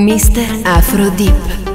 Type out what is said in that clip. Mr Afro Deep.